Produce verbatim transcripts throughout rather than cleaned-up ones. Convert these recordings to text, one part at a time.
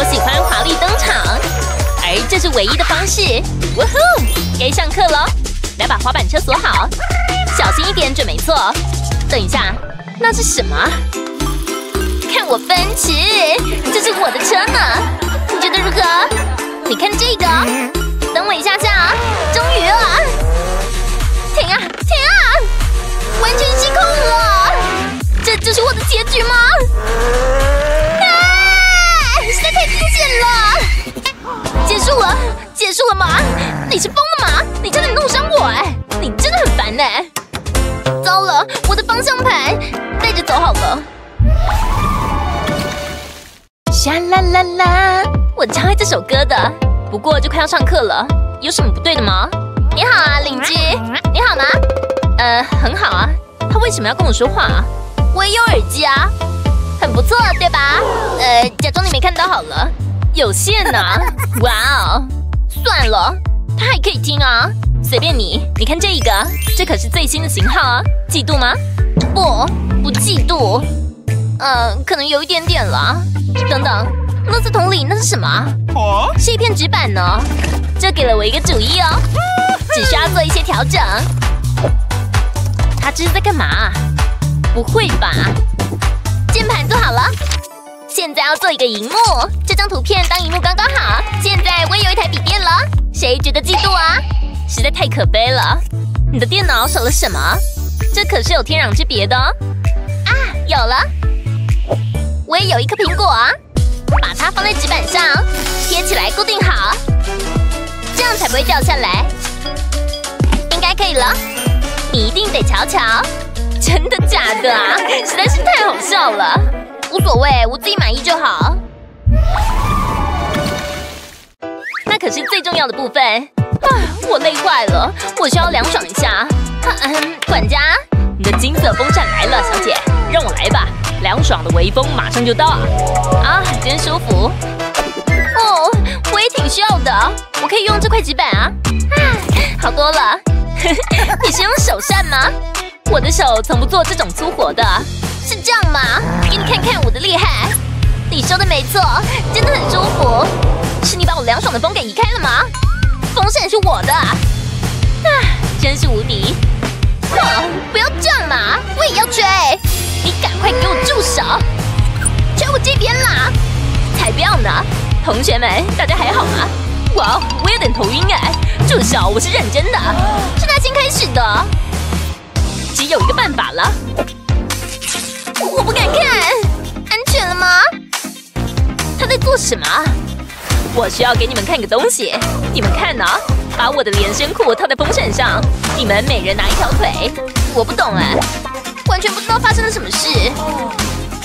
我喜欢华丽登场，而这是唯一的方式。哇呼，该上课喽！来把滑板车锁好，小心一点准没错。等一下，那是什么？看我奔驰，这是我的车呢。你觉得如何？你看这个，等我一下下啊！终于啊！停啊停啊！完全失控了！这就是我的结局吗？啊！实在太惊险了！结束了，结束了吗？你是疯了吗？你差点弄伤我哎！你真的很烦哎！糟了，我的方向盘，带着走好了。沙啦啦啦！我超爱这首歌的，不过就快要上课了，有什么不对的吗？你好啊，邻居，你好吗？呃，很好啊。他为什么要跟我说话啊？我也有耳机啊，很不错，对吧？呃，假装你没看到好了。有线啊！哇哦，算了，他还可以听啊，随便你。你看这一个，这可是最新的型号啊，嫉妒吗？不，不嫉妒。呃，可能有一点点了。等等，垃圾桶里那是什么？哦，是一片纸板呢。这给了我一个主意哦，只需要做一些调整。他这是在干嘛？不会吧！键盘做好了，现在要做一个荧幕，这张图片当荧幕刚刚好。现在我也有一台笔电了，谁觉得嫉妒啊？实在太可悲了！你的电脑少了什么？这可是有天壤之别的哦！啊，有了！我也有一颗苹果啊，把它放在纸板上，贴起来固定好，这样才不会掉下来。应该可以了。你一定得瞧瞧，真的假的啊？实在是太好笑了。无所谓，我自己满意就好。那可是最重要的部分啊！我累坏了，我需要凉爽一下。啊嗯、管家，你的金色风扇来了，小姐，让我来吧。凉爽的微风马上就到啊！啊，真舒服。哦，我也挺需要的。我可以用这块纸板啊。啊，好多了。你是用手扇吗？我的手从不做这种粗活的，是这样吗？给你看看我的厉害。你说的没错，真的很舒服。是你把我凉爽的风给移开了吗？风扇是我的，啊，真是无敌！哼，不要这样嘛，我也要吹。你赶快给我住手，吹我这边啦！才不要呢！同学们，大家还好吗？哇，我有点头晕哎！住手！我是认真的，是他先开始的。只有一个办法了，我不敢看，安全了吗？他在做什么？我需要给你们看个东西，你们看啊，把我的连身裤套在风扇上，你们每人拿一条腿。我不懂哎，完全不知道发生了什么事。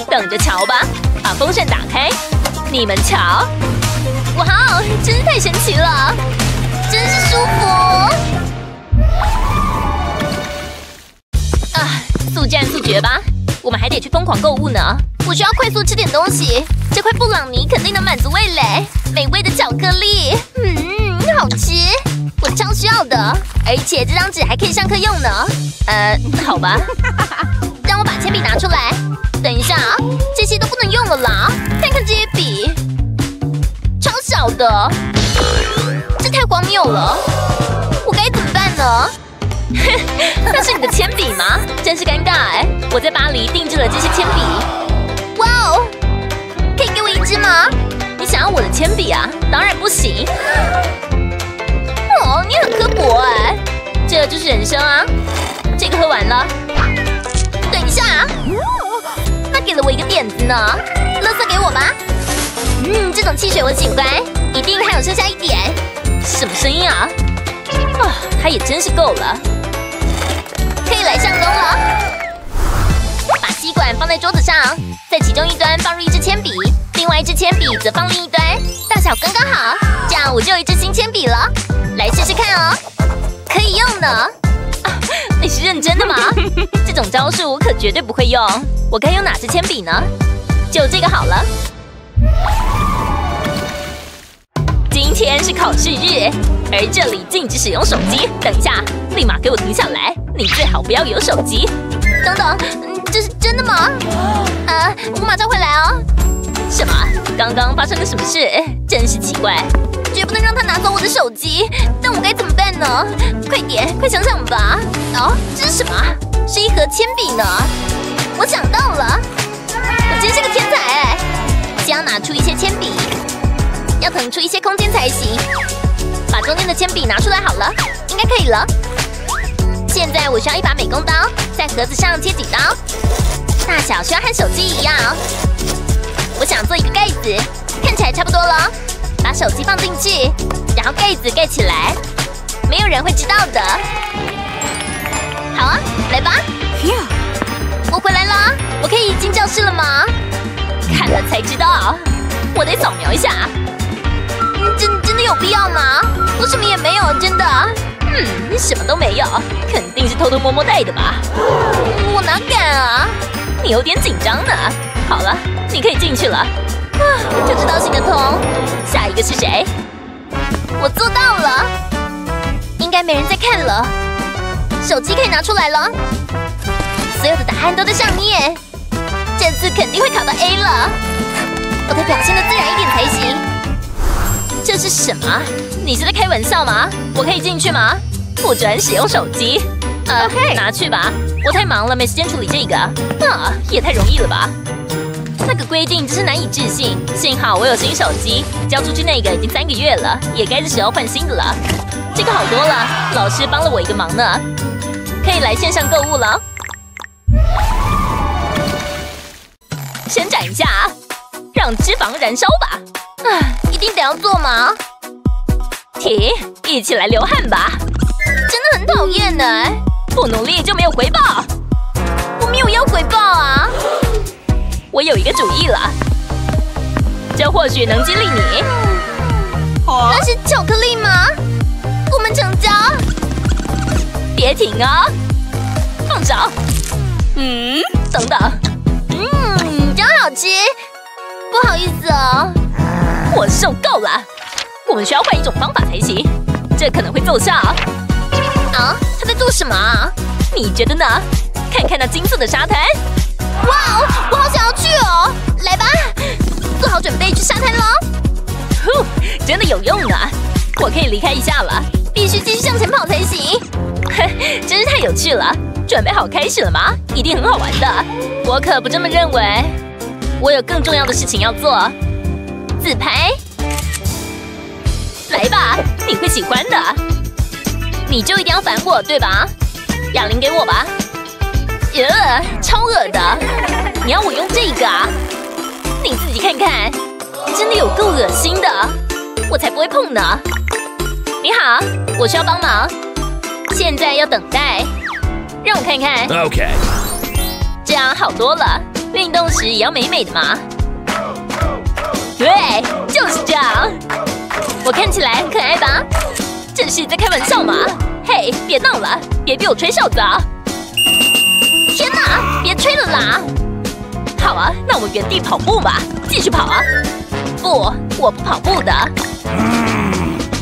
等着瞧吧，把风扇打开，你们瞧。哇哦，真是太神奇了，真是舒服啊！速战速决吧，我们还得去疯狂购物呢。我需要快速吃点东西，这块布朗尼肯定能满足味蕾。美味的巧克力，嗯，好吃，我超需要的。而且这张纸还可以上课用呢。呃，好吧，让我把铅笔拿出来。等一下啊，这些都不能用了啦。看看这些笔。好的，这太荒谬了，我该怎么办呢？那是你的铅笔吗？真是尴尬哎！我在巴黎定制了这些铅笔。哇哦，可以给我一支吗？你想要我的铅笔啊？当然不行。哦，你很刻薄哎！这就是人生啊！这个喝完了。等一下啊，他给了我一个点子呢，垃圾给我吧。嗯，这种汽水我喜欢，一定还有剩下一点。什么声音啊？啊、哦，它也真是够了，可以来向东了。把吸管放在桌子上，在其中一端放入一支铅笔，另外一支铅笔则放另一端，大小刚刚好。这样我就有一支新铅笔了，来试试看哦，可以用呢。啊、你是认真的吗？这种招数我可绝对不会用，我该用哪支铅笔呢？就这个好了。今天是考试日，而这里禁止使用手机。等一下，立马给我停下来！你最好不要有手机。等等，这是真的吗？呃，我马上回来哦。什么？刚刚发生了什么事？真是奇怪！绝不能让他拿走我的手机。但我该怎么办呢？快点，快想想吧！哦，这是什么？是一盒铅笔呢。我想到了，我真是个天才哎！先要拿出一些铅笔，要腾出一些空间才行。把中间的铅笔拿出来好了，应该可以了。现在我需要一把美工刀，在盒子上切几刀，大小需要和手机一样。 我想做一个盖子，看起来差不多了。把手机放进去，然后盖子盖起来，没有人会知道的。好啊，来吧！我回来了，我可以进教室了吗？看了才知道，我得扫描一下。嗯、真真的有必要吗？我什么也没有，真的。嗯，什么都没有，肯定是偷偷摸摸带的吧？我哪敢啊！你有点紧张呢。好了。 你可以进去了，啊，就知道行得通。下一个是谁？我做到了，应该没人再看了。手机可以拿出来了，所有的答案都在上面。这次肯定会考到 A 了，我得表现得自然一点才行。这是什么？你是在开玩笑吗？我可以进去吗？不准使用手机。呃， Okay. 拿去吧，我太忙了，没时间处理这个。啊，也太容易了吧。 那个规定真是难以置信，幸好我有新手机，交出去那个已经三个月了，也该是时候换新的了。这个好多了，老师帮了我一个忙呢，可以来线上购物了。伸展一下，让脂肪燃烧吧！啊，一定得要做吗？停，一起来流汗吧！真的很讨厌呢、欸，不努力就没有回报。我没有要回报啊！ 我有一个主意了，这或许能激励你。那是巧克力吗？我们成交！别停啊，放手。嗯，等等。嗯，真好吃。不好意思哦，我受够了。我们需要换一种方法才行，这可能会奏效。啊，他在做什么啊？你觉得呢？看看那金色的沙滩。 哇哦， wow, 我好想要去哦！来吧，做好准备去沙滩喽！呼，真的有用啊！我可以离开一下了，必须继续向前跑才行。嘿，真是太有趣了！准备好开始了吗？一定很好玩的。我可不这么认为，我有更重要的事情要做。自拍，来吧，你会喜欢的。你就一定要烦我对吧？哑铃给我吧。 耶， yeah, 超恶的！你要我用这个啊？你自己看看，真的有够恶心的，我才不会碰呢。你好，我需要帮忙，现在要等待，让我看看。OK， 这样好多了。运动时也要美美的嘛。对，就是这样。我看起来很可爱吧？这是你在开玩笑吗？嘿，别闹了，别逼我吹哨子啊！ 天哪，别吹了啦！好啊，那我们原地跑步吧，继续跑啊！不，我不跑步的。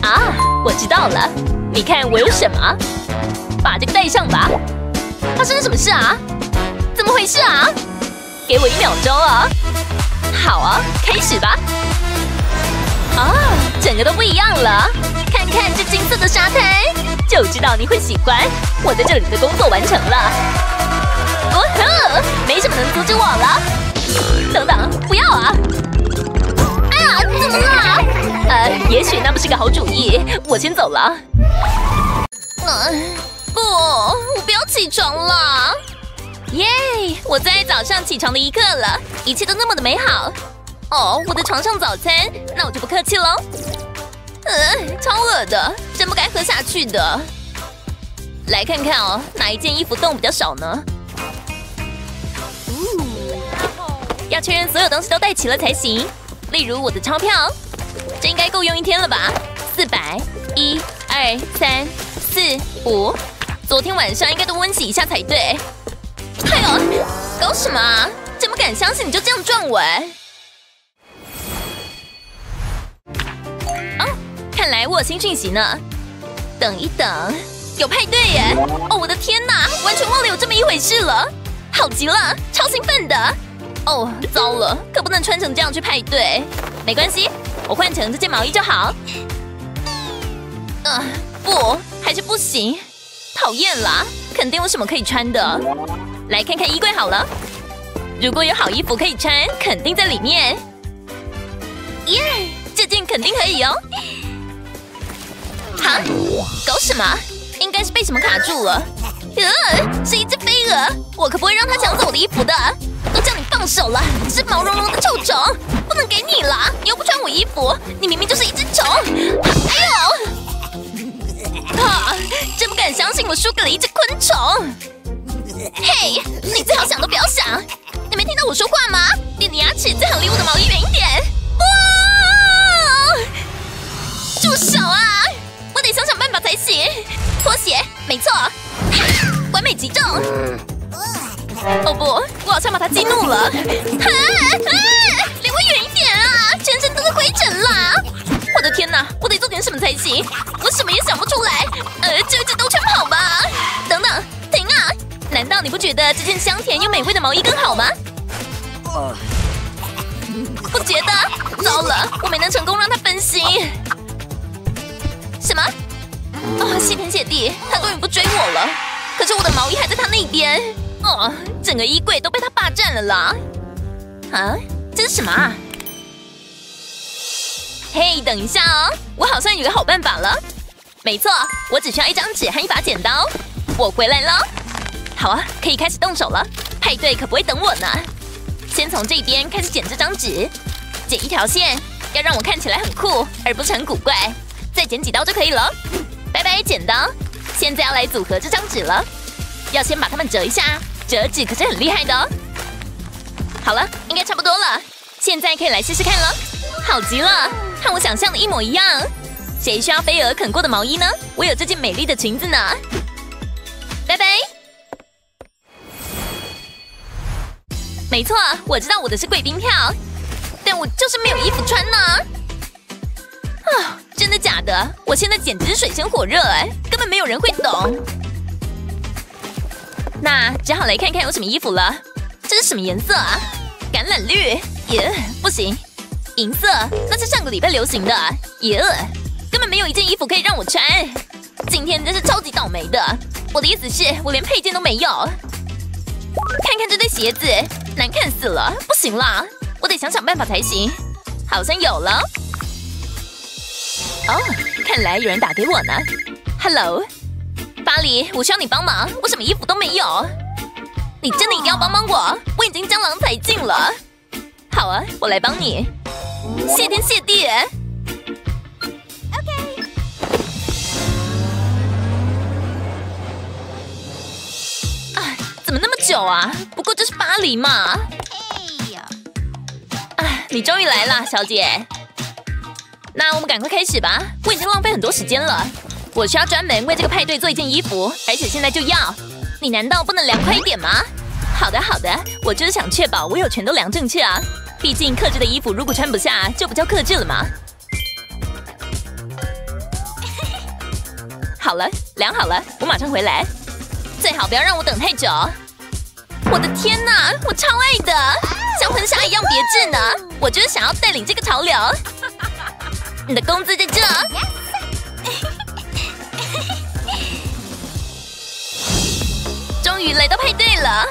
啊，我知道了，你看我有什么？把这个戴上吧。发生了什么事啊？怎么回事啊？给我一秒钟啊！好啊，开始吧。啊，整个都不一样了。看看这金色的沙滩，就知道你会喜欢。我在这里的工作完成了。 哦呵，没什么能阻止我了。等等，不要啊！哎呀，怎么啦？呃，也许那不是个好主意，我先走了。嗯、呃，不，我不要起床了。耶，我最爱早上起床的一刻了，一切都那么的美好。哦，我的床上早餐，那我就不客气喽。呃，超恶的，真不该喝下去的。来看看哦，哪一件衣服洞比较少呢？ 要确认所有东西都带齐了才行，例如我的钞票，这应该够用一天了吧？四百，一、二、三、四、五。昨天晚上应该多温习一下才对。哎呦，搞什么啊？真不敢相信你就这样撞我哎！哦，看来我有新讯息呢。等一等，有派对耶！哦，我的天哪，完全忘了有这么一回事了，好极了，超兴奋的。哦，糟了，可不能穿成这样去派对。没关系，我换成这件毛衣就好。呃，不，还是不行。讨厌啦，肯定有什么可以穿的。来看看衣柜好了，如果有好衣服可以穿，肯定在里面。耶，这件肯定可以哦。哈，搞什么？应该是被什么卡住了。呃，是一只飞蛾，我可不会让它抢走我的衣服的。 都叫你放手了！你是毛茸茸的臭虫，不能给你了！你又不穿我衣服，你明明就是一只虫！哎呦，啊！真不敢相信我输给了一只昆虫！嘿，你最好想都不要想！你没听到我说话吗？你的牙齿最好离我的毛衣远一点！哇！住手啊！我得想想办法才行。拖鞋，没错，完美击中。 哦不，我好像把他激怒了！啊啊！离我远一点啊！全身都是灰尘啦！我的天哪，我得做点什么才行！我什么也想不出来，呃，就一直兜圈跑吧。等等，停啊！难道你不觉得这件香甜又美味的毛衣更好吗？不觉得？糟了，我没能成功让他分心。什么？哦，谢天谢地，他终于不追我了。可是我的毛衣还在他那边。 哦，整个衣柜都被他霸占了啦！啊，这是什么啊？嘿，等一下哦，我好像有个好办法了。没错，我只需要一张纸和一把剪刀。我回来喽！好啊，可以开始动手了。派对可不会等我呢。先从这边开始剪这张纸，剪一条线，要让我看起来很酷，而不是很古怪。再剪几刀就可以了。拜拜，剪刀！现在要来组合这张纸了。要先把它们折一下。 折纸可是很厉害的哦！好了，应该差不多了，现在可以来试试看了。好极了，和我想象的一模一样。谁需要飞蛾啃过的毛衣呢？我有这件美丽的裙子呢。拜拜。没错，我知道我的是贵宾票，但我就是没有衣服穿呢。啊，真的假的？我现在简直是水深火热哎，根本没有人会懂。 那只好来看看有什么衣服了。这是什么颜色啊？橄榄绿，耶，不行。银色，那是上个礼拜流行的，耶，根本没有一件衣服可以让我穿。今天真是超级倒霉的。我的意思是，我连配件都没有。看看这对鞋子，难看死了，不行啦，我得想想办法才行。好像有了。哦，看来有人打给我呢。Hello。 巴黎，我需要你帮忙，我什么衣服都没有。你真的一定要帮帮我，我已经江郎才尽了。好啊，我来帮你。谢天谢地。OK。哎，怎么那么久啊？不过这是巴黎嘛。哎，你终于来了，小姐。那我们赶快开始吧，我已经浪费很多时间了。 我需要专门为这个派对做一件衣服，而且现在就要。你难道不能量快一点吗？好的，好的，我就是想确保我有全都量正确啊。毕竟克制的衣服如果穿不下，就不叫克制了嘛。好了，量好了，我马上回来。最好不要让我等太久。我的天哪，我超爱的，像婚纱一样别致呢。我就是想要带领这个潮流。你的工资在这。 终于来到派对了，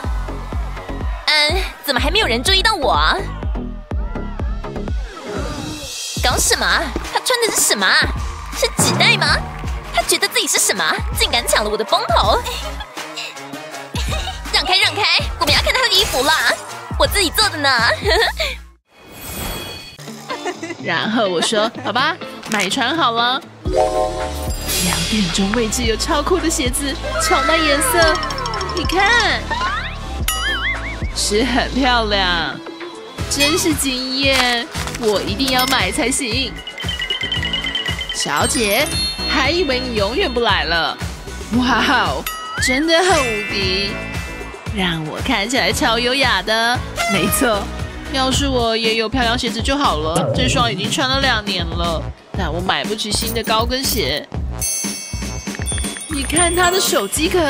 嗯，怎么还没有人注意到我？搞什么？他穿的是什么？是纸袋吗？他觉得自己是什么？竟敢抢了我的风头！让开，让开！我们要看他的衣服啦，我自己做的呢。然后我说：“好吧，买穿好了。” 两点钟位置有超酷的鞋子，超那颜色，你看，是很漂亮，真是惊艳！我一定要买才行。小姐，还以为你永远不来了。哇哦，真的很无敌，让我看起来超优雅的。没错，要是我也有漂亮鞋子就好了。这双已经穿了两年了，但我买不起新的高跟鞋。 你看他的手机壳，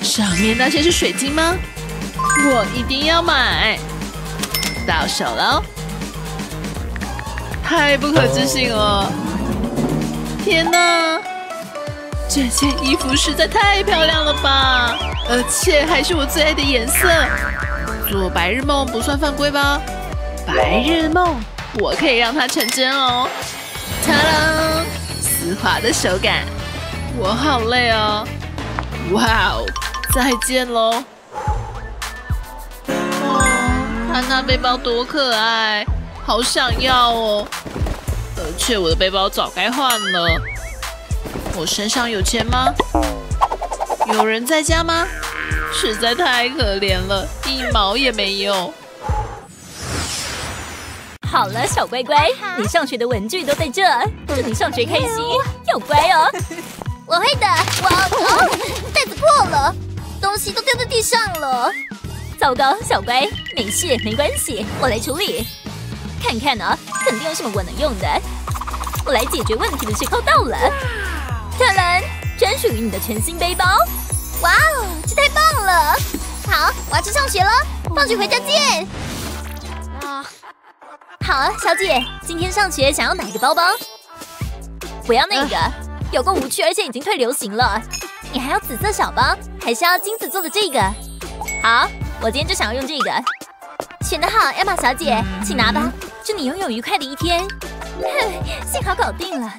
上面那些是水晶吗？我一定要买！到手了，太不可置信了！天哪，这件衣服实在太漂亮了吧！而且还是我最爱的颜色。做白日梦不算犯规吧？白日梦，我可以让它成真哦！嚓啦，丝滑的手感，我好累哦！哇哦，再见喽！ 安娜背包多可爱，好想要哦！而且我的背包早该换了。我身上有钱吗？有人在家吗？实在太可怜了，一毛也没有。好了，小乖乖，你上学的文具都在这，祝你上学开心，要乖哦。我会的，我哦，袋子破了，东西都掉在地上了。 糟糕，小乖，没事，没关系，我来处理。看看啊，肯定有什么我能用的。我来解决问题的时候到了。特伦，专属于你的全新背包。哇哦，这太棒了！好，我要去上学了，放学回家见。啊，好，小姐，今天上学想要哪个包包？不要那个，有够无趣，而且已经退流行了。你还要紫色小包，还是要金子做的这个？好。 我今天就想要用这个，选得好，艾玛小姐，请拿吧。祝你拥有愉快的一天。幸好搞定了。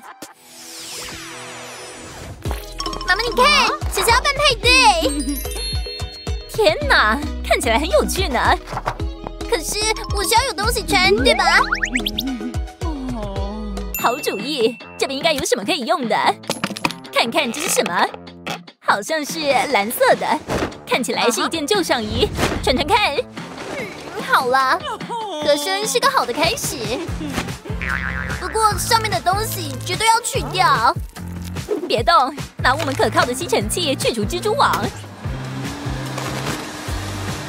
妈妈，你看，小小办派对。天哪，看起来很有趣呢。可是我需要有东西穿，对吧？哦，好主意。这边应该有什么可以用的？看看这是什么？好像是蓝色的。 看起来是一件旧上衣，穿穿看。嗯，好啦，合身是个好的开始。不过上面的东西绝对要去掉。别动，拿我们可靠的吸尘器去除蜘蛛网。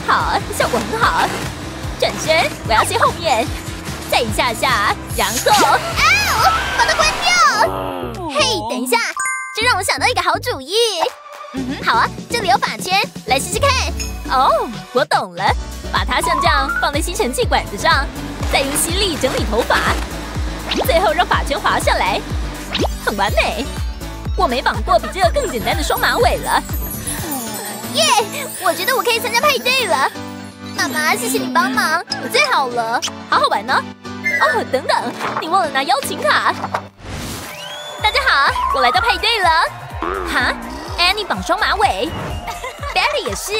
好，效果很好。转身，我要去后面，再一下下，然后，啊、哦，把它关掉。嘿，等一下，这让我想到一个好主意。 嗯、好啊，这里有发圈，来试试看。哦，我懂了，把它像这样放在吸尘器管子上，再用吸力整理头发，最后让发圈滑下来，很完美。我没绑过比这个更简单的双马尾了。耶， yeah, 我觉得我可以参加派对了。妈妈，谢谢你帮忙，你最好了，好好玩呢、哦。哦，等等，你忘了拿邀请卡。大家好，我来到派对了。哈？ 安妮绑双马尾 ，Betty 也是，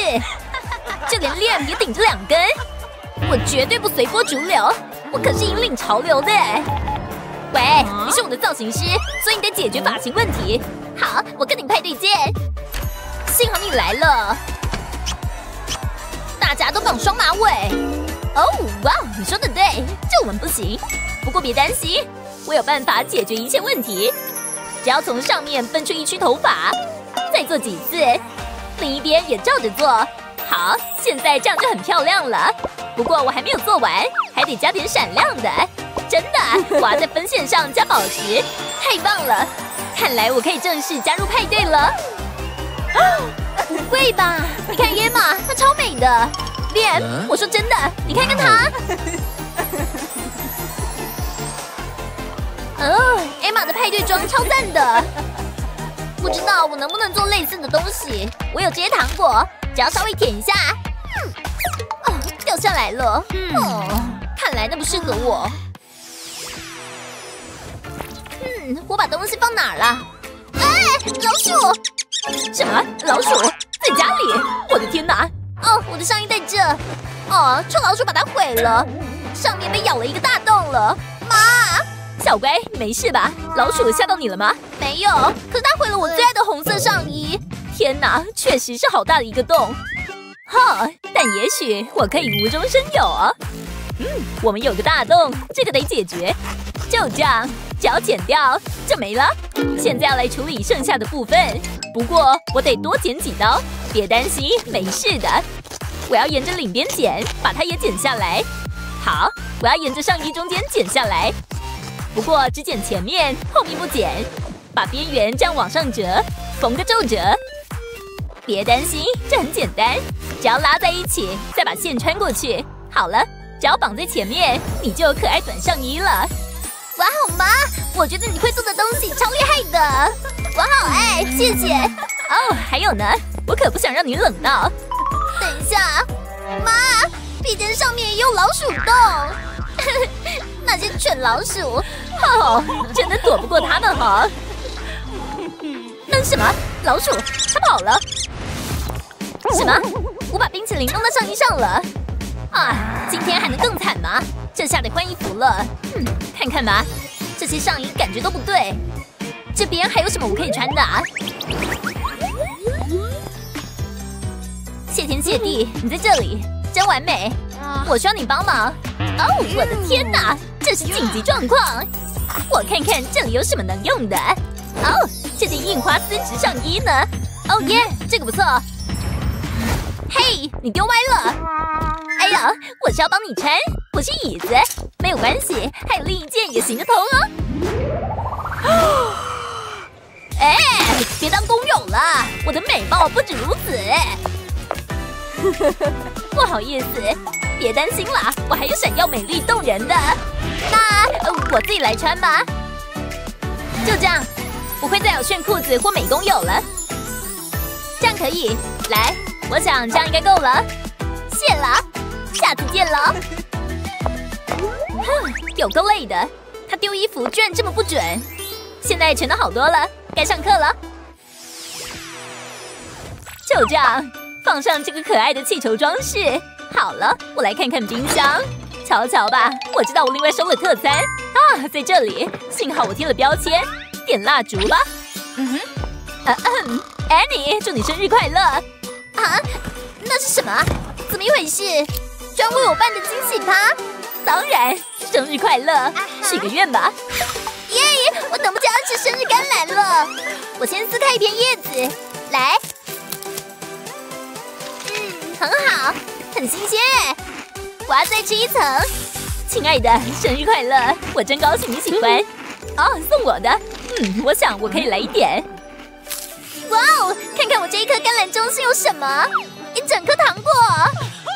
就连 Liam 也顶着两根。我绝对不随波逐流，我可是引领潮流的。喂，你是我的造型师，所以你得解决发型问题。好，我跟你派对见。幸好你来了，大家都绑双马尾。哦，哇，你说的对，这我们不行。不过别担心，我有办法解决一切问题。只要从上面分出一区头发。 再做几次，另一边也照着做。好，现在这样就很漂亮了。不过我还没有做完，还得加点闪亮的。真的，我要在分线上加宝石，太棒了！看来我可以正式加入派对了。不会吧？你看耶玛，她超美的。脸，我说真的，你看看她。哦，耶玛的派对装超赞的。 不知道我能不能做类似的东西。我有这些糖果，只要稍微舔一下，哦，掉下来了。哦，看来那不适合我。嗯，我把东西放哪儿了？哎，老鼠！什么？老鼠在家里？我的天哪！哦，我的上衣在这。哦，臭老鼠把它毁了，上面被咬了一个大洞了。妈！ 小乖，你没事吧？老鼠吓到你了吗？没有，可是它毁了我最爱的红色上衣。天哪，确实是好大的一个洞。哈，但也许我可以无中生有哦。嗯，我们有个大洞，这个得解决。就这样，只要剪掉就没了。现在要来处理剩下的部分，不过我得多剪几刀。别担心，没事的。我要沿着领边剪，把它也剪下来。好，我要沿着上衣中间剪下来。 不过只剪前面，后面不剪，把边缘这样往上折，缝个皱褶。别担心，这很简单。只要拉在一起，再把线穿过去。好了，只要绑在前面，你就有可爱短上衣了。哇，好吗？我觉得你会做的东西超厉害的。我好爱，谢谢。哦，还有呢，我可不想让你冷到。等一下，妈，壁灯上面也有老鼠洞。 那些蠢老鼠，哦，真的躲不过他们哈。那什么，老鼠，它跑了。什么？我把冰淇淋弄到上衣上了。啊，今天还能更惨吗？这下得换衣服了。嗯，看看吧，这些上衣感觉都不对。这边还有什么我可以穿的啊？谢天谢地，你在这里，真完美。我需要你帮忙。 哦，我的天哪！这是紧急状况。我看看这里有什么能用的。哦，这件印花丝质上衣呢？哦耶，这个不错。嘿，你丢歪了。哎呀，我是要帮你穿，不是椅子。没有关系，还有另一件也行得通哦。哎，别当工友了，我的美貌不止如此。不好意思。 别担心啦，我还有闪耀美丽动人的。那、呃、我自己来穿吧。就这样，不会再有炫裤子或美工友了。这样可以。来，我想这样应该够了。谢啦，下次见喽。哼，有够累的，他丢衣服居然这么不准。现在全都好多了，该上课了。就这样，放上这个可爱的气球装饰。 好了，我来看看冰箱，瞧瞧吧。我知道我另外收了特餐啊，在这里。幸好我贴了标签。点蜡烛吧。嗯哼。呃嗯 ，Annie， 祝你生日快乐。啊？那是什么？怎么一回事？专为我办的惊喜趴？当然，生日快乐，许个愿吧。耶！我等不及要吃生日甘蓝了。我先撕开一片叶子，来。嗯，很好。 很新鲜，我要再吃一层。亲爱的，生日快乐！我真高兴你喜欢。哦，送我的。嗯，我想我可以来一点。哇哦，看看我这一颗甘蓝中心有什么？一整颗糖果，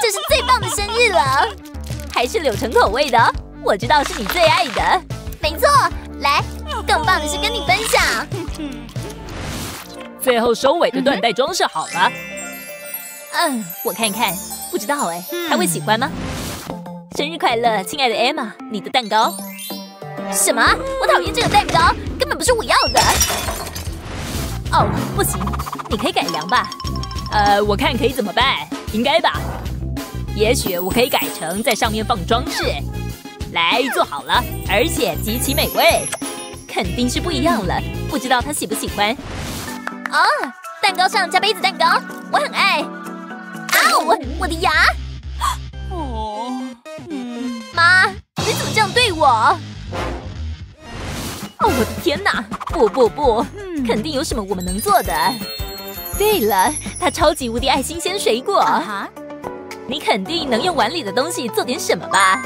这是最棒的生日了。还是柳橙口味的，我知道是你最爱的。没错，来，更棒的是跟你分享。最后收尾的缎带装饰好了。嗯，我看看。 不知道哎，他会喜欢吗？生日快乐，亲爱的 Emma， 你的蛋糕。什么？我讨厌这个蛋糕，根本不是我要的。哦，不行，你可以改良吧。呃，我看可以怎么办？应该吧。也许我可以改成在上面放装饰。来，做好了，而且极其美味，肯定是不一样了。不知道他喜不喜欢？哦，蛋糕上加杯子蛋糕，我很爱。 我我的牙，哦，嗯，妈，你怎么这样对我？哦，我的天哪！不不不，肯定有什么我们能做的。对了，他超级无敌爱新鲜水果，啊、你肯定能用碗里的东西做点什么吧？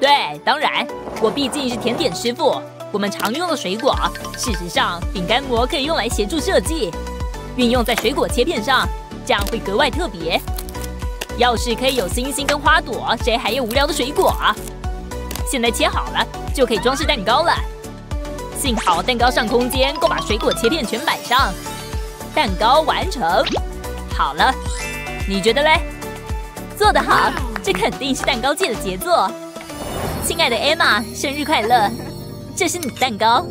对，当然，我毕竟是甜点师傅，我们常用的水果。事实上，饼干模可以用来协助设计，运用在水果切片上，这样会格外特别。 要是可以有星星跟花朵，谁还有无聊的水果啊？现在切好了，就可以装饰蛋糕了。幸好蛋糕上空间够把水果切片全摆上，蛋糕完成。好了，你觉得嘞？做得好，这肯定是蛋糕界的杰作。亲爱的 Emma， 生日快乐！这是你的蛋糕。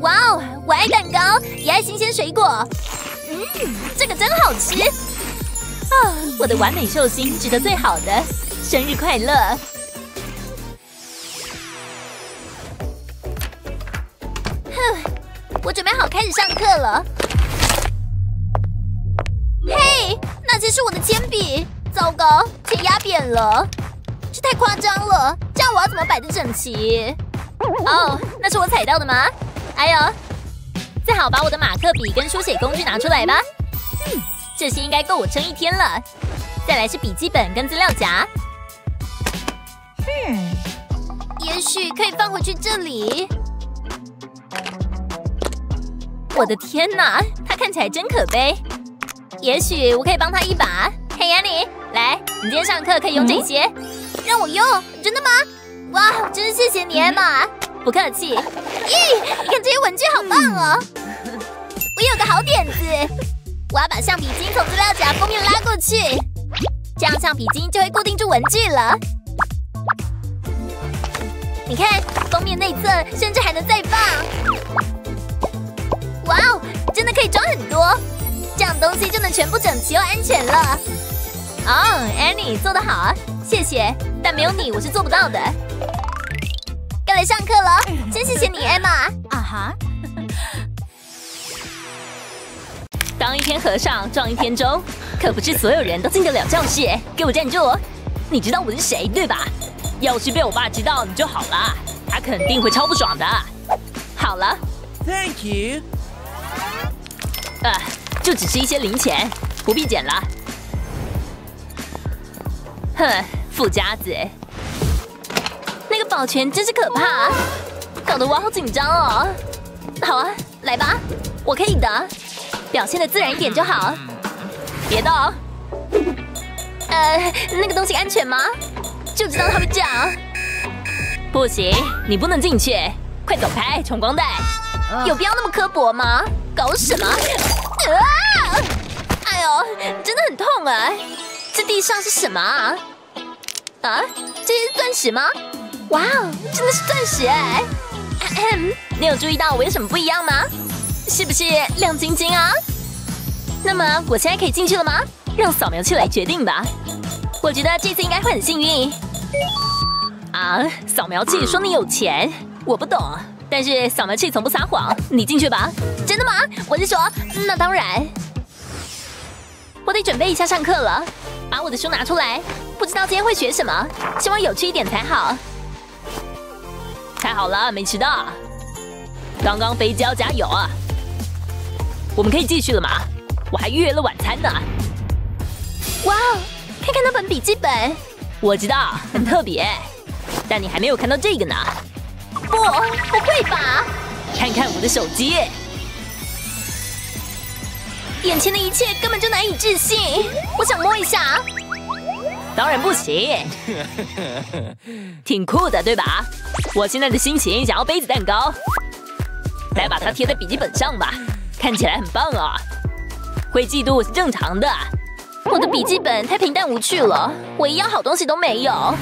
哇哦，我爱蛋糕，也爱新鲜水果。嗯，这个真好吃。 啊，我的完美寿星值得最好的，生日快乐！哼，我准备好开始上课了。嘿，那些是我的铅笔，糟糕，铅压扁了，这太夸张了。这样我要怎么摆得整齐？哦，那是我踩到的吗？哎呦，最好把我的马克笔跟书写工具拿出来吧。嗯。 这些应该够我撑一天了。再来是笔记本跟资料夹。嗯，也许可以放回去这里。我的天哪，他看起来真可悲。也许我可以帮他一把。嘿，安妮，来，你今天上课可以用这些。嗯、让我用？真的吗？哇，真谢谢你，艾玛。不客气。咦，你看这些文具好棒哦！嗯、我有个好点子，我要把橡皮筋从资料夹封面拉过去，这样橡皮筋就会固定住文具了。你看，封面内侧甚至还能再放。哇哦，真的可以装很多。 这样东西就能全部整齐又安全了。哦 ，Annie 做得好，谢谢。但没有你，我是做不到的。该来上课了，真谢谢你 ，Emma。啊哈！当一天和尚撞一天钟，可不是所有人都进得了教室。给我站住！你知道我是谁对吧？要是被我爸知道你就好了，他肯定会超不爽的。好了 ，Thank you。啊。 就只是一些零钱，不必捡了。哼，富家子，那个保全真是可怕，啊，搞得我好紧张哦。好啊，来吧，我可以的，表现的自然一点就好，别动。呃，那个东西安全吗？就知道他们这样。不行，你不能进去，快走开，穷光蛋！有必要那么刻薄吗？搞什么？ 啊！哎呦，真的很痛哎！这地上是什么啊？啊，这是钻石吗？哇哦，真的是钻石哎！你有注意到我有什么不一样吗？是不是亮晶晶啊？那么我现在可以进去了吗？让扫描器来决定吧。我觉得这次应该会很幸运。啊，扫描器说你有钱，我不懂。 但是扫描器从不撒谎，你进去吧。真的吗？我是说，那当然。我得准备一下上课了，把我的书拿出来。不知道今天会学什么，希望有趣一点才好。太好了，没迟到。刚刚飞胶加油啊！我们可以继续了吗？我还预约了晚餐呢。哇，看看那本笔记本。我知道，很特别，但你还没有看到这个呢。 不，不会吧！看看我的手机，眼前的一切根本就难以置信。我想摸一下，当然不行。挺酷的，对吧？我现在的心情想要杯子蛋糕，来把它贴在笔记本上吧，看起来很棒哦。会嫉妒我是正常的。我的笔记本太平淡无趣了，我一样好东西都没有。啊，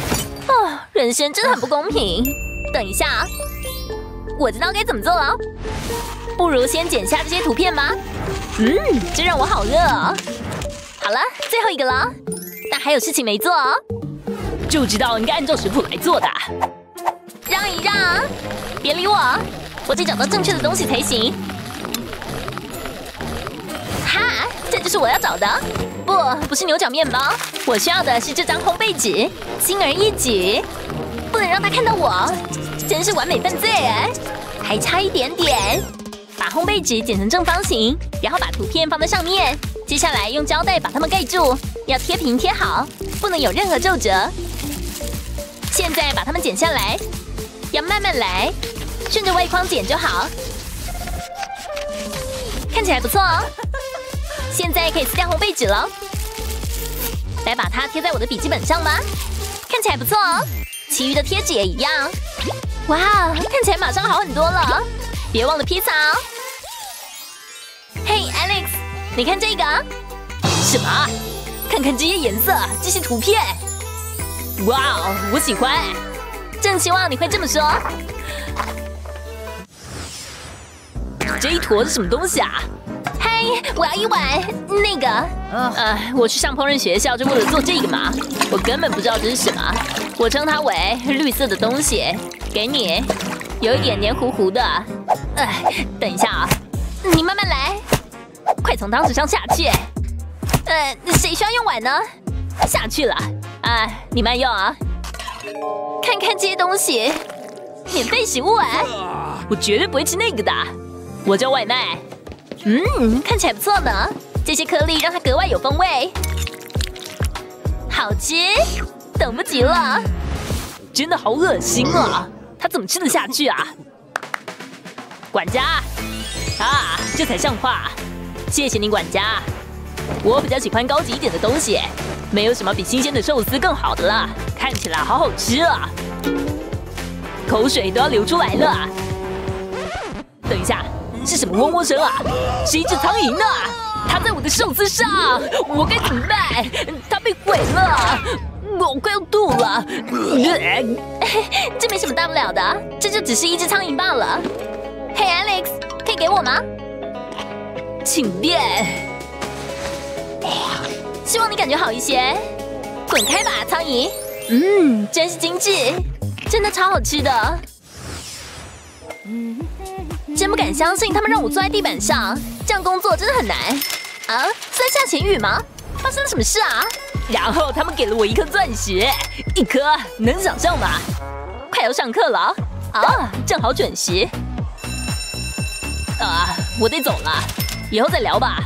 人生真的很不公平。 等一下啊，我知道该怎么做了。不如先剪下这些图片吧。嗯，这让我好饿哦。好了，最后一个了，但还有事情没做哦。就知道应该按照食谱来做的。让一让啊，别理我，我得找到正确的东西才行。哈，这就是我要找的。不，不是牛角面包，我需要的是这张烘焙纸，轻而易举。 不能让他看到我，真是完美犯罪哎！还差一点点，把烘焙纸剪成正方形，然后把图片放在上面。接下来用胶带把它们盖住，要贴平贴好，不能有任何皱褶。现在把它们剪下来，要慢慢来，顺着外框剪就好。看起来不错哦。现在可以撕掉烘焙纸了，来把它贴在我的笔记本上吧。看起来不错哦。 其余的贴纸也一样，哇，看起来马上好很多了。别忘了披萨哦。嘿 ，Alex， 你看这个，什么？看看这些颜色，这些图片。哇哦，我喜欢。正希望你会这么说。这一坨是什么东西啊？嘿，我要一碗那个。呃，我去上烹饪学校就为了做这个嘛，我根本不知道这是什么。 我称它为绿色的东西，给你，有一点黏糊糊的。哎，等一下啊，你慢慢来，快从汤匙上下去。呃，谁需要用碗呢？下去了，哎、啊，你慢用啊。看看这些东西，免费食物哎、啊，我绝对不会吃那个的，我叫外卖。嗯，看起来不错呢，这些颗粒让它格外有风味，好吃。 等不及了，真的好恶心啊！他怎么吃得下去啊？管家，啊，这才像话！谢谢你，管家。我比较喜欢高级一点的东西，没有什么比新鲜的寿司更好的了，看起来好好吃啊，口水都要流出来了。等一下，是什么嗡嗡声啊？是一只苍蝇啊！它在我的寿司上，我该怎么办？它被毁了，我快要吐了。这没什么大不了的，这就只是一只苍蝇罢了。嘿 ，Alex， 可以给我吗？请便。 希望你感觉好一些，滚开吧，苍蝇！嗯，真是精致，真的超好吃的。真不敢相信他们让我坐在地板上，这样工作真的很难。啊，是在下起雨吗？发生了什么事啊？然后他们给了我一颗钻石，一颗能想象吗？快要上课了啊，正好准时。啊，我得走了，以后再聊吧。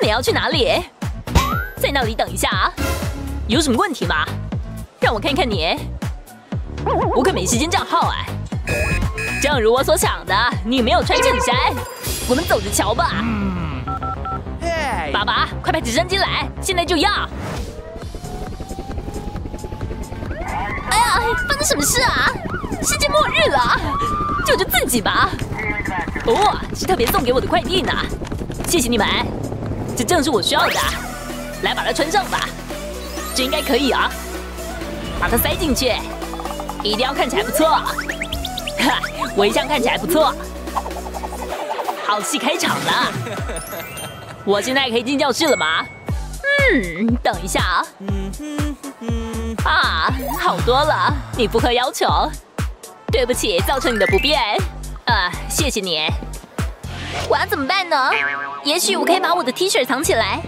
你要去哪里？在那里等一下啊！有什么问题吗？让我看看你。我可没时间账号哎。正如我所想的，你没有穿衬衫。我们走着瞧吧。嗯、爸爸，快派直升机来，现在就要！哎呀，发生什么事啊？世界末日了！救救自己吧！哦，是特别送给我的快递呢，谢谢你们。 这正是我需要的，来把它穿上吧，这应该可以啊。把它塞进去，一定要看起来不错。哈，我一向看起来不错。好戏开场了，我现在可以进教室了吗？嗯，等一下啊。啊，好多了，你符合要求。对不起，造成你的不便。啊，谢谢你。 我要怎么办呢？也许我可以把我的 T 恤藏起来，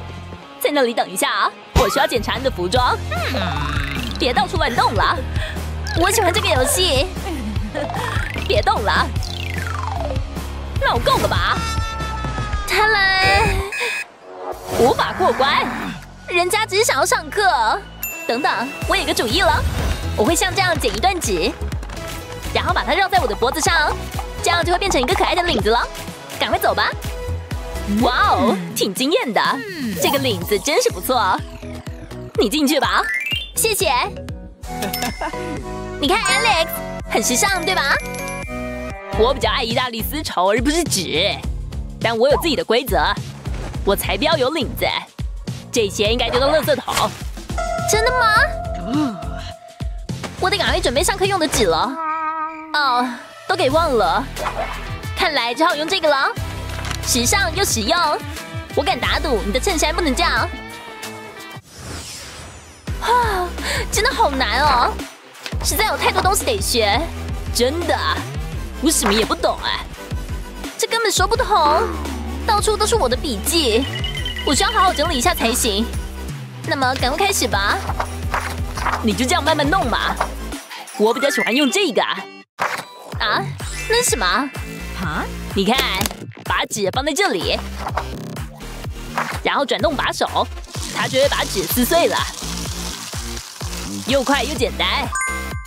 在那里等一下啊！我需要检查你的服装，别到处乱动了。我喜欢这个游戏，别动了。闹够了吧？他来，无法过关。人家只是想要上课。等等，我有个主意了，我会像这样剪一段纸，然后把它绕在我的脖子上，这样就会变成一个可爱的领子了。 赶快走吧！哇哦，挺惊艳的，这个领子真是不错。你进去吧，谢谢。你看 ，Alex， 很时尚，对吧？我比较爱意大利丝绸，而不是纸。但我有自己的规则，我才不要有领子。这些应该丢到垃圾桶。真的吗？我得赶快准备上课用的纸了。哦，都给忘了。 看来只好用这个了，时尚又实用。我敢打赌你的衬衫不能这样。啊，真的好难哦，实在有太多东西得学，真的，我什么也不懂哎，这根本说不通，到处都是我的笔记，我需要好好整理一下才行。那么赶快开始吧，你就这样慢慢弄吧。我比较喜欢用这个。啊，那是什么？ 啊！你看，把纸放在这里，然后转动把手，它就会把纸撕碎了，又快又简单。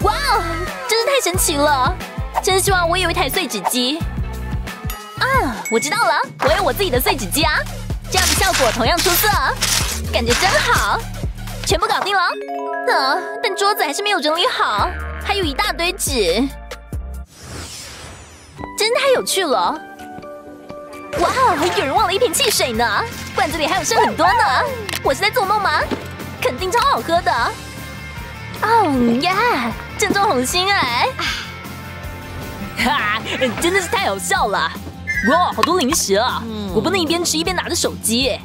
哇哦，真是太神奇了！真希望我有一台碎纸机。啊，我知道了，我有我自己的碎纸机啊，这样的效果同样出色，感觉真好。全部搞定了。啊，但桌子还是没有整理好，还有一大堆纸。 真太有趣了！哇，有人忘了一瓶汽水呢，罐子里还有剩很多呢。我是在做梦吗？肯定超好喝的。哦呀，正中红心哎！哈，真的是太好笑了。哇，好多零食啊！我不能一边吃一边拿着手机。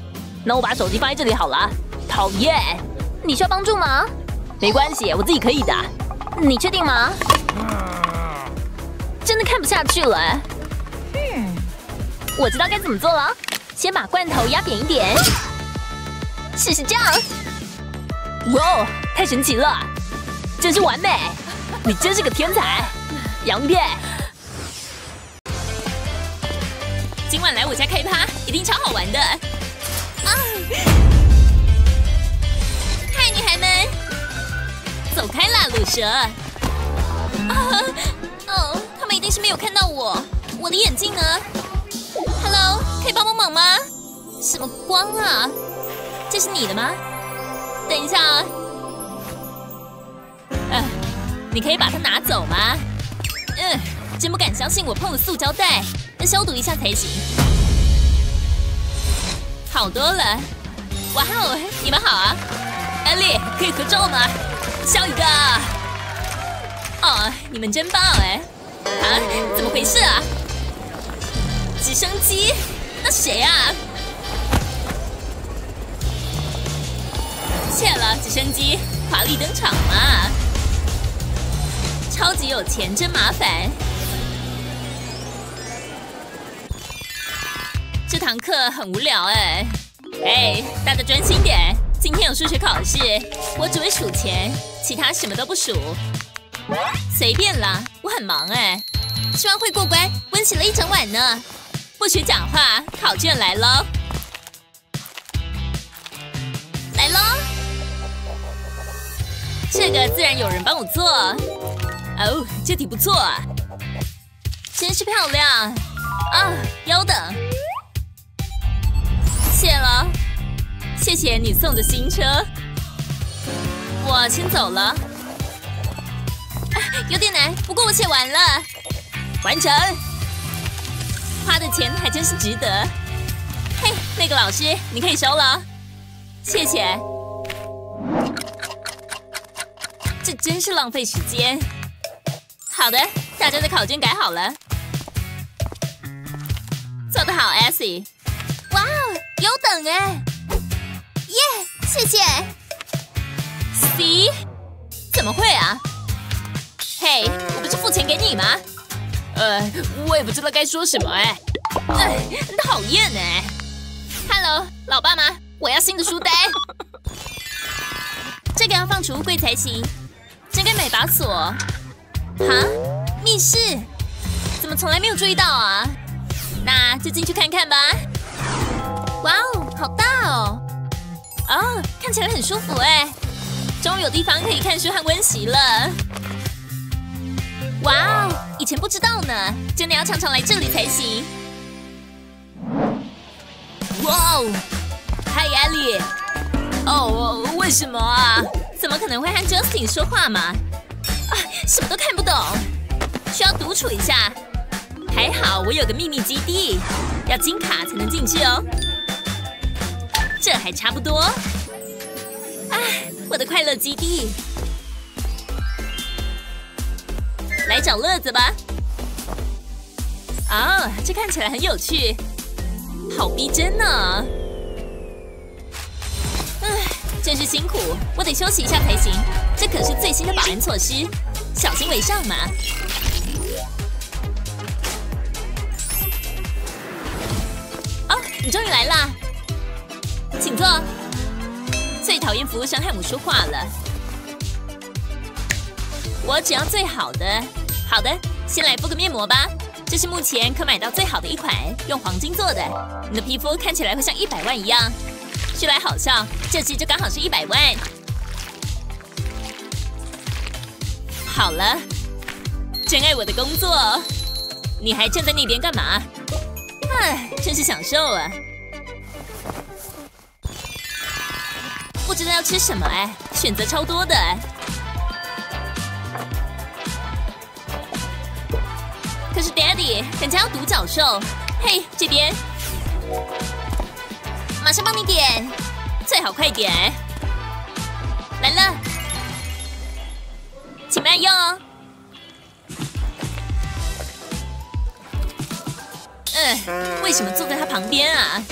那我把手机放在这里好了。讨厌，你需要帮助吗？没关系，我自己可以的。你确定吗？ 真的看不下去了，嗯，我知道该怎么做了。先把罐头压扁一点，试试这样。哇，太神奇了，真是完美！你真是个天才，洋芋片。今晚来我家开趴，一定超好玩的。啊！嗨，女孩们，走开啦，鲁蛇！啊！ 哦，他们一定是没有看到我，我的眼镜呢 ？Hello， 可以帮帮忙吗？什么光啊？这是你的吗？等一下啊！哎、呃，你可以把它拿走吗？嗯、呃，真不敢相信我碰了塑胶袋，要消毒一下才行。好多了！哇哦，你们好啊！安利，可以合照吗？笑一个！哦，你们真棒哎！啊，怎么回事啊？ 直升机？那谁啊？切了，直升机华丽登场嘛！超级有钱真麻烦。这堂课很无聊哎。哎，大家专心点，今天有数学考试，我只会数钱，其他什么都不数。随便啦，我很忙哎。希望会过关，温习了一整晚呢。 不许讲话！考卷来喽，来喽！这个自然有人帮我做。哦，这题不错啊，真是漂亮啊！优等，谢了，谢谢你送的新车。我先走了，啊、有点难，不过我写完了，完成。 花的钱还真是值得。嘿，那个老师，你可以收了，谢谢。这真是浪费时间。好的，大家的考卷改好了。做得好 ，Essie。哇哦，优等哎！耶，谢谢。C？ 怎么会啊？嘿，我不是付钱给你吗？ 呃，我也不知道该说什么哎，哎，讨厌哎。Hello， 老爸妈，我要新的书单。这个要放储物柜才行。这个美把锁。哈，密室？怎么从来没有注意到啊？那就进去看看吧。哇哦，好大哦。哦，看起来很舒服哎。终于有地方可以看书和温习了。 哇哦，以前不知道呢，真的要常常来这里才行。哇哦，嗨，艾莉。哦，为什么啊？怎么可能会和 Justin 说话嘛？啊，什么都看不懂，需要独处一下。还好我有个秘密基地，要金卡才能进去哦。这还差不多。哎，我的快乐基地。 来找乐子吧！哦，这看起来很有趣，好逼真呢、哦。唉，真是辛苦，我得休息一下才行。这可是最新的保安措施，小心为上嘛。哦，你终于来啦，请坐。最讨厌服务生和我说话了，我只要最好的。 好的，先来敷个面膜吧。这是目前可买到最好的一款，用黄金做的。你的皮肤看起来会像一百万一样。说来好笑，这期就刚好是一百万。好了，真爱我的工作。你还站在那边干嘛？唉，真是享受啊。不知道要吃什么哎，选择超多的。 可是 Daddy， 人家要独角兽。嘿，这边，马上帮你点，最好快点。来了，请慢用哦。嗯，为什么坐在他旁边啊？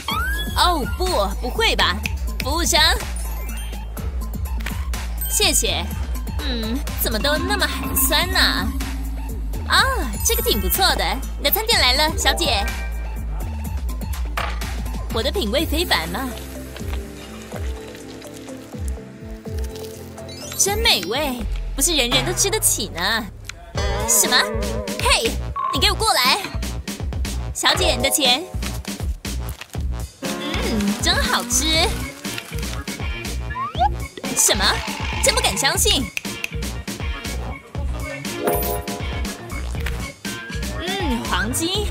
哦不，不会吧，服务生。谢谢。嗯，怎么都那么寒酸呢、啊？ 啊、哦，这个挺不错的。你的餐点来了，小姐。我的品味非凡嘛，真美味，不是人人都吃得起呢。什么？嘿，你给我过来！小姐，你的钱。嗯，真好吃。什么？真不敢相信。 黄金，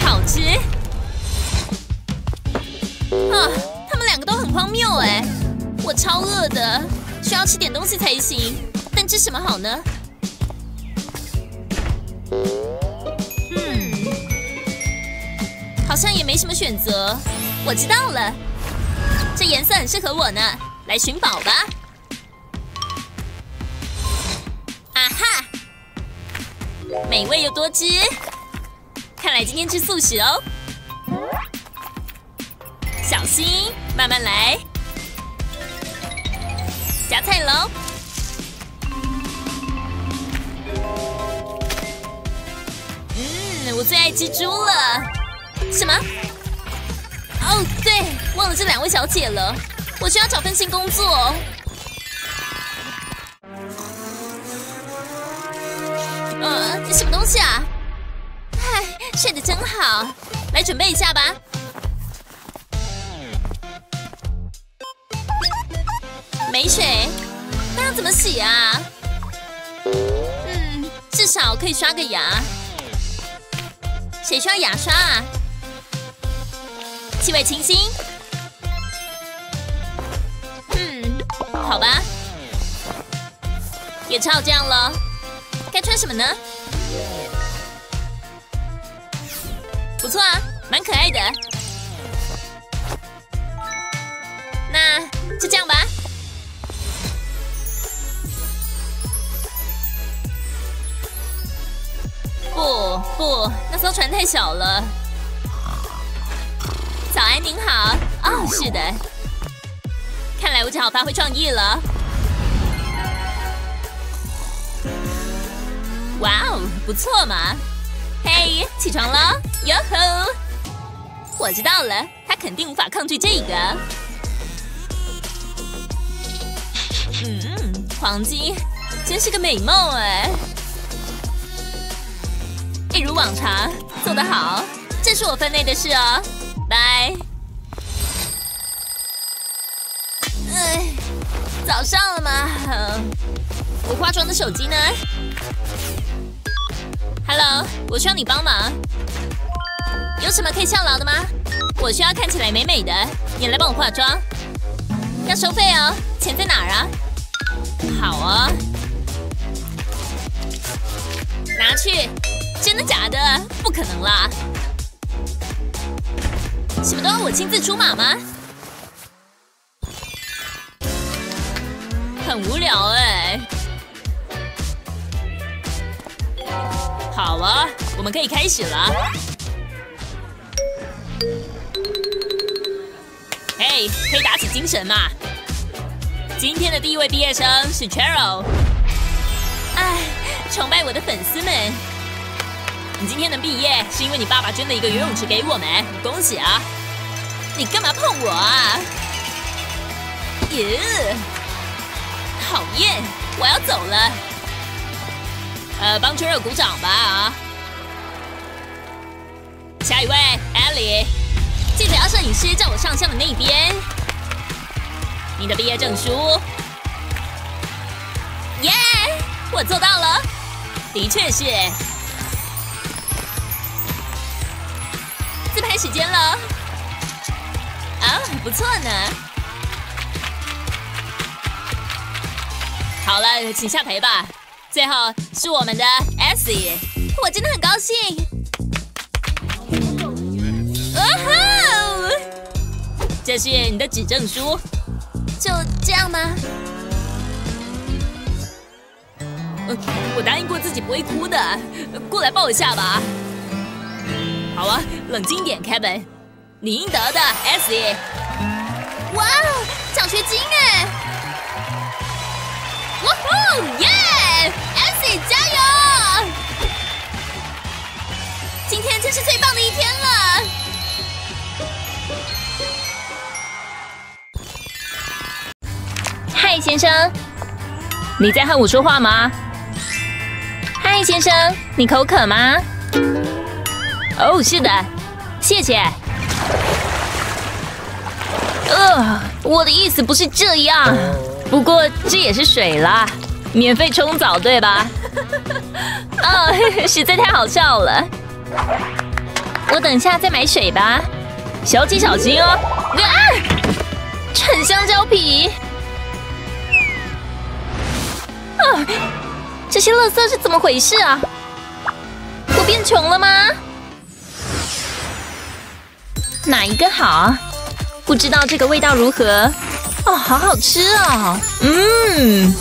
好吃啊！他们两个都很荒谬谬哎！我超饿的，需要吃点东西才行。但吃什么好呢？嗯，好像也没什么选择。我知道了，这颜色很适合我呢。来寻宝吧！啊哈，美味又多汁。看来今天吃素食哦。 小心，慢慢来。夹菜喽！嗯，我最爱蜘蛛了。什么？哦，对，忘了这两位小姐了。我需要找份新工作。呃，这什么东西啊？唉，睡得真好。来准备一下吧。 没水，那要怎么洗啊？嗯，至少可以刷个牙。谁需要牙刷啊？气味清新。嗯，好吧，也只好这样了。该穿什么呢？不错啊，蛮可爱的。那就这样吧。 不不，那艘船太小了。早安，您好。哦，是的。看来我只好发挥创意了。哇哦，不错嘛。嘿，起床了，哟吼！我知道了，他肯定无法抗拒这个。嗯，黄金真是个美梦哎。 一如往常，做得好，这是我分内的事哦。拜。哎，早上了吗？我化妆的手机呢 ？Hello， 我需要你帮忙。有什么可以效劳的吗？我需要看起来美美的，你来帮我化妆。要收费哦，钱在哪儿啊？好啊、哦，拿去。 真的假的？不可能啦！什么都要我亲自出马吗？很无聊哎、欸。好了，我们可以开始了。嘿，可以打起精神嘛！今天的第一位毕业生是 Cheryl。哎，崇拜我的粉丝们。 你今天能毕业，是因为你爸爸捐了一个游泳池给我们，恭喜啊！你干嘛碰我啊？耶！讨厌，我要走了。呃，帮春热鼓掌吧啊！下一位 ，Ellie， 记得要摄影师在我上相的那边。你的毕业证书，耶！我做到了，的确是。 自拍时间了，啊、哦，不错呢。好了，请下台吧。最后是我们的 Essie， 我真的很高兴。哦吼！这是你的指证书，就这样吗？呃，我答应过自己不会哭的，过来抱一下吧。 好啊，冷静点 ，Kevin， 你应得的 ，Essie。哇，奖学金哎！哇呼耶 ，Essie 加油！今天真是最棒的一天了。嗨，先生，你在和我说话吗？嗨，先生，你口渴吗？ 哦， oh, 是的，谢谢。呃，我的意思不是这样，不过这也是水啦，免费冲澡对吧？哦，实在太好笑了。我等下再买水吧，小姐小心哦。啊！啃香蕉皮。啊，这些垃圾是怎么回事啊？我变穷了吗？哪一个好？不知道这个味道如何。哦，好好吃哦。嗯，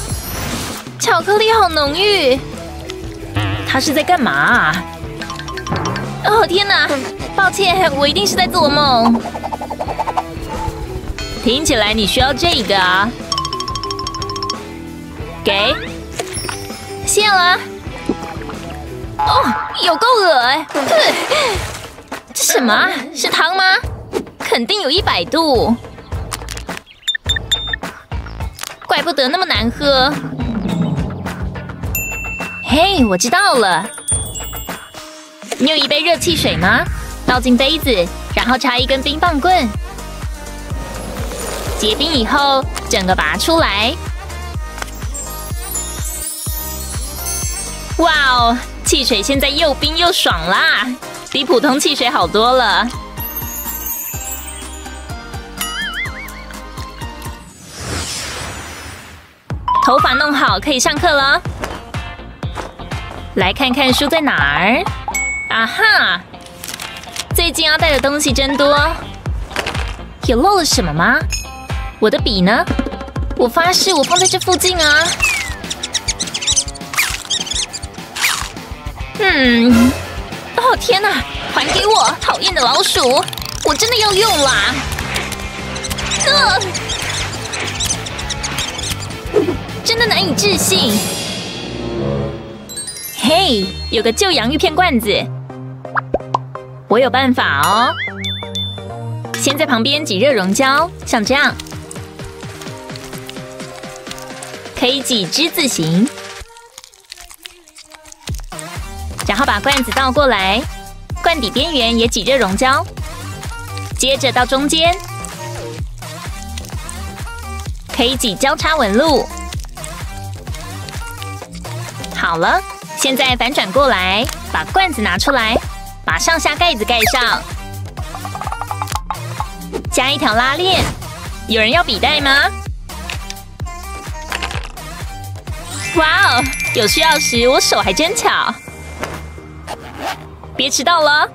巧克力好浓郁。他是在干嘛啊？ 哦天哪！抱歉，我一定是在做梦。听起来你需要这个啊，给，谢了。哦，有够恶哎！这什么啊？是汤吗？肯定有一百度，怪不得那么难喝。嘿，我知道了。 你有一杯热汽水吗？倒进杯子，然后插一根冰棒棍，结冰以后整个拔出来。哇哦，汽水现在又冰又爽啦，比普通汽水好多了。头发弄好，可以上课了。来看看书在哪儿。 啊哈！最近要带的东西真多，有漏了什么吗？我的笔呢？我发誓我放在这附近啊！嗯，哦天哪！还给我，讨厌的老鼠！我真的要用啦！呃，真的难以置信。嘿，有个旧洋芋片罐子。 我有办法哦！先在旁边挤热熔胶，像这样，可以挤之字形，然后把罐子倒过来，罐底边缘也挤热熔胶，接着到中间，可以挤交叉纹路。好了，现在反转过来，把罐子拿出来。 把上下盖子盖上，加一条拉链。有人要笔袋吗？哇哦，有需要时我手还真巧，别迟到了。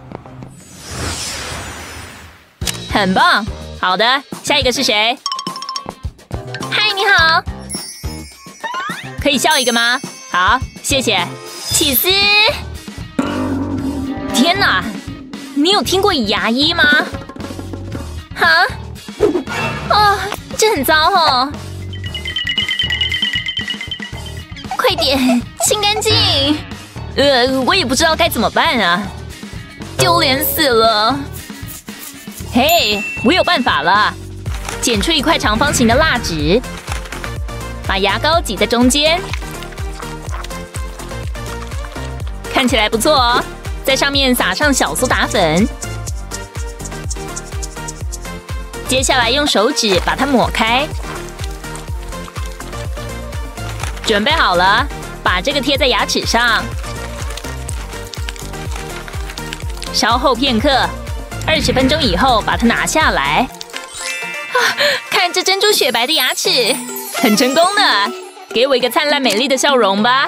很棒，好的，下一个是谁？嗨，你好，可以笑一个吗？好，谢谢，起司。 天哪，你有听过牙医吗？哈？哦，这很糟哦！快点清干净。呃，我也不知道该怎么办啊，丢脸死了。嘿，我有办法了！剪出一块长方形的蜡纸，把牙膏挤在中间，看起来不错哦。 在上面撒上小苏打粉，接下来用手指把它抹开。准备好了，把这个贴在牙齿上，稍后片刻，二十分钟以后把它拿下来。啊，看这珍珠雪白的牙齿，很成功的，给我一个灿烂美丽的笑容吧。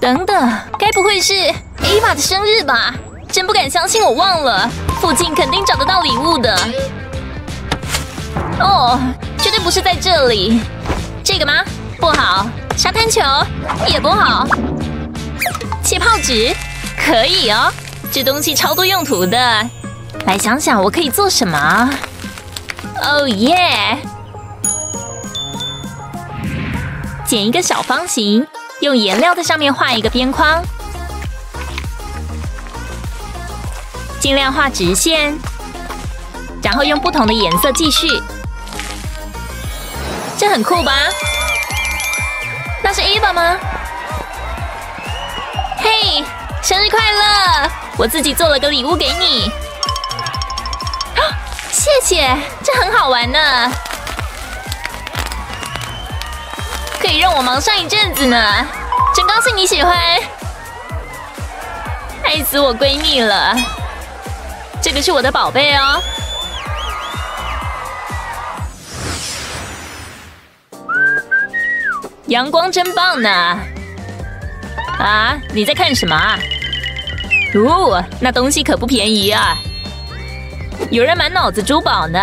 等等，该不会是伊娃的生日吧？真不敢相信我忘了，附近肯定找得到礼物的。哦，绝对不是在这里。这个吗？不好。沙滩球也不好。气泡纸可以哦，这东西超多用途的。来想想我可以做什么。哦耶！剪一个小方形。 用颜料在上面画一个边框，尽量画直线，然后用不同的颜色继续。这很酷吧？那是 Eva 吗？嘿，生日快乐！我自己做了个礼物给你。啊，谢谢，这很好玩呢。 可以让我忙上一阵子呢，真高兴你喜欢，爱死我闺蜜了。这个是我的宝贝哦，阳光真棒呢！啊，你在看什么啊？哦，那东西可不便宜啊！有人满脑子珠宝呢，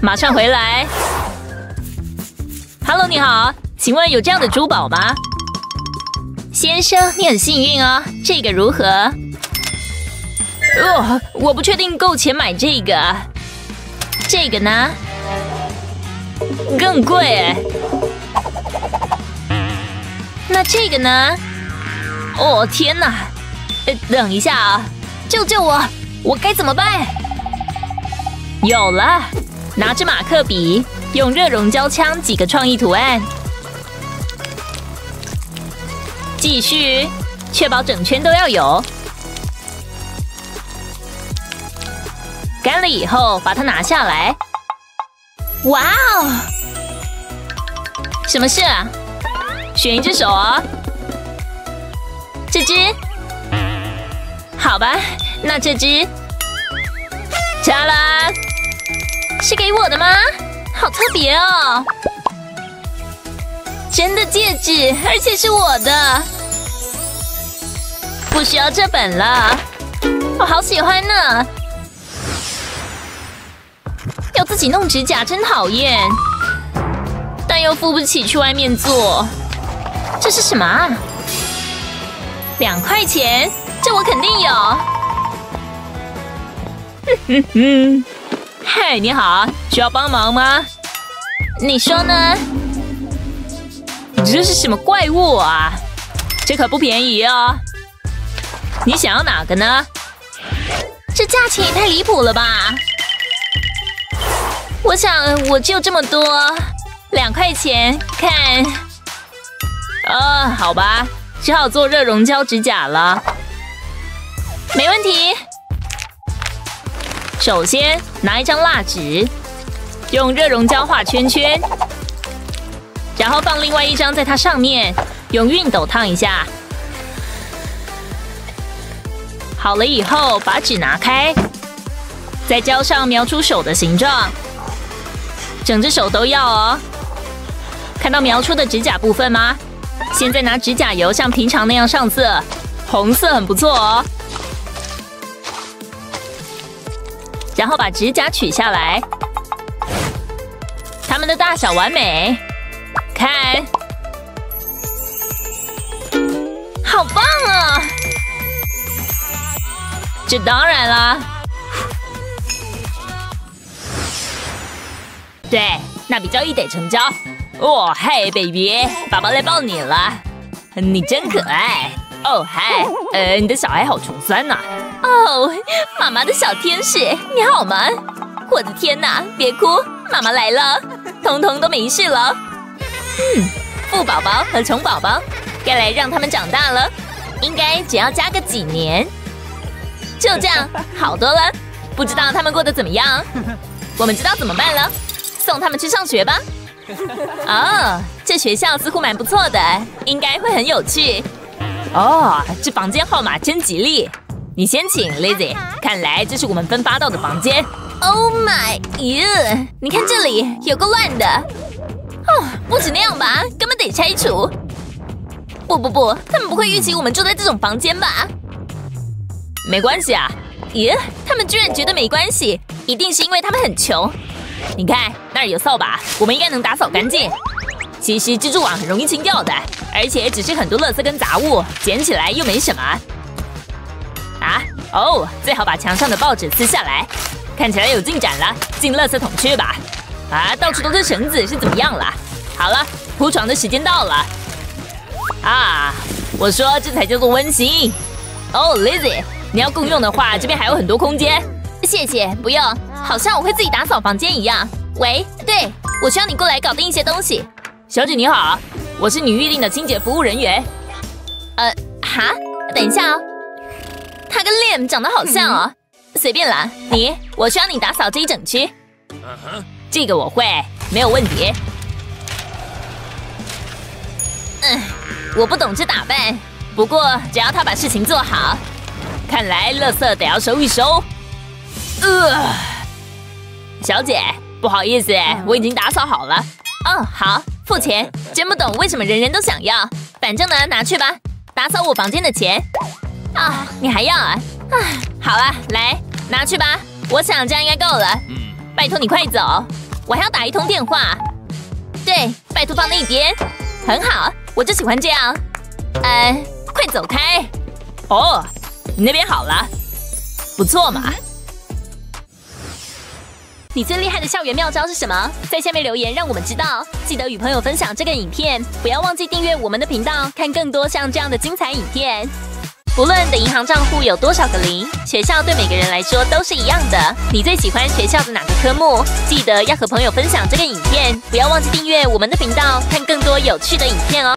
马上回来。Hello， 你好，请问有这样的珠宝吗？先生，你很幸运哦，这个如何？哦，我不确定够钱买这个。这个呢？ 更贵哎，那这个呢？哦天哪！呃，等一下啊，救救我！我该怎么办？有了，拿着马克笔，用热熔胶枪几个创意图案，继续，确保整圈都要有。干了以后，把它拿下来。 哇哦！什么事啊？选一只手哦，这只。好吧，那这只。扎啦，是给我的吗？好特别哦！真的戒指，而且是我的。不需要这本了，我好喜欢呢。 要自己弄指甲真讨厌，但又付不起去外面做。这是什么啊？两块钱，这我肯定有。嗯嗯嗯，嗨，你好，需要帮忙吗？你说呢？这是什么怪物啊？这可不便宜哦。你想要哪个呢？这价钱也太离谱了吧！ 我想我就这么多，两块钱，看。呃，好吧，只好做热熔胶指甲了。没问题。首先拿一张蜡纸，用热熔胶画圈圈，然后放另外一张在它上面，用熨斗烫一下。好了以后，把纸拿开，在胶上描出手的形状。 整只手都要哦，看到描出的指甲部分吗？现在拿指甲油像平常那样上色，红色很不错哦。然后把指甲取下来，它们的大小完美，看，好棒啊！这当然啦。 对，那笔交易得成交。哦嗨 ，baby， 爸爸来抱你了，你真可爱。哦嗨，呃，你的小孩好穷酸呐。哦，妈妈的小天使，你好吗？我的天哪，别哭，妈妈来了，通通都没事了。嗯，富宝宝和穷宝宝，该来让他们长大了，应该只要加个几年，就这样好多了。不知道他们过得怎么样？我们知道怎么办了。 送他们去上学吧。哦，这学校似乎蛮不错的，应该会很有趣。哦，这房间号码真吉利。你先请 ，Lizzy。看来这是我们分发到的房间。Oh my god！ 你看这里有够乱的。哦，不止那样吧，根本得拆除。不不不，他们不会预期我们住在这种房间吧？没关系啊。咦，他们居然觉得没关系，一定是因为他们很穷。 你看那儿有扫把，我们应该能打扫干净。其实蜘蛛网很容易清掉的，而且只是很多垃圾跟杂物，捡起来又没什么。啊哦，最好把墙上的报纸撕下来，看起来有进展了，进垃圾桶去吧。啊，到处都是绳子，是怎么样了？好了，铺床的时间到了。啊，我说这才叫做温馨。哦 ，Lizzy， 你要共用的话，这边还有很多空间。谢谢，不用。 好像我会自己打扫房间一样。喂，对，我需要你过来搞定一些东西。小姐你好，我是你预定的清洁服务人员。呃，哈，等一下哦，他跟 Liam 长得好像哦。嗯、随便啦，你，我需要你打扫这一整区。Uh huh. 这个我会，没有问题。嗯，我不懂这打扮，不过只要他把事情做好，看来垃圾得要收一收。呃。 小姐，不好意思，我已经打扫好了。哦，好，付钱！真不懂为什么人人都想要。反正呢，拿去吧。打扫我房间的钱。啊，你还要啊？啊，好啊，来，拿去吧。我想这样应该够了。拜托你快走，我还要打一通电话。对，拜托放那边。很好，我就喜欢这样。呃，快走开。哦，你那边好了，不错嘛。 你最厉害的校园妙招是什么？在下面留言让我们知道。记得与朋友分享这个影片，不要忘记订阅我们的频道，看更多像这样的精彩影片。不论你的银行账户有多少个零，学校对每个人来说都是一样的。你最喜欢学校的哪个科目？记得要和朋友分享这个影片，不要忘记订阅我们的频道，看更多有趣的影片哦。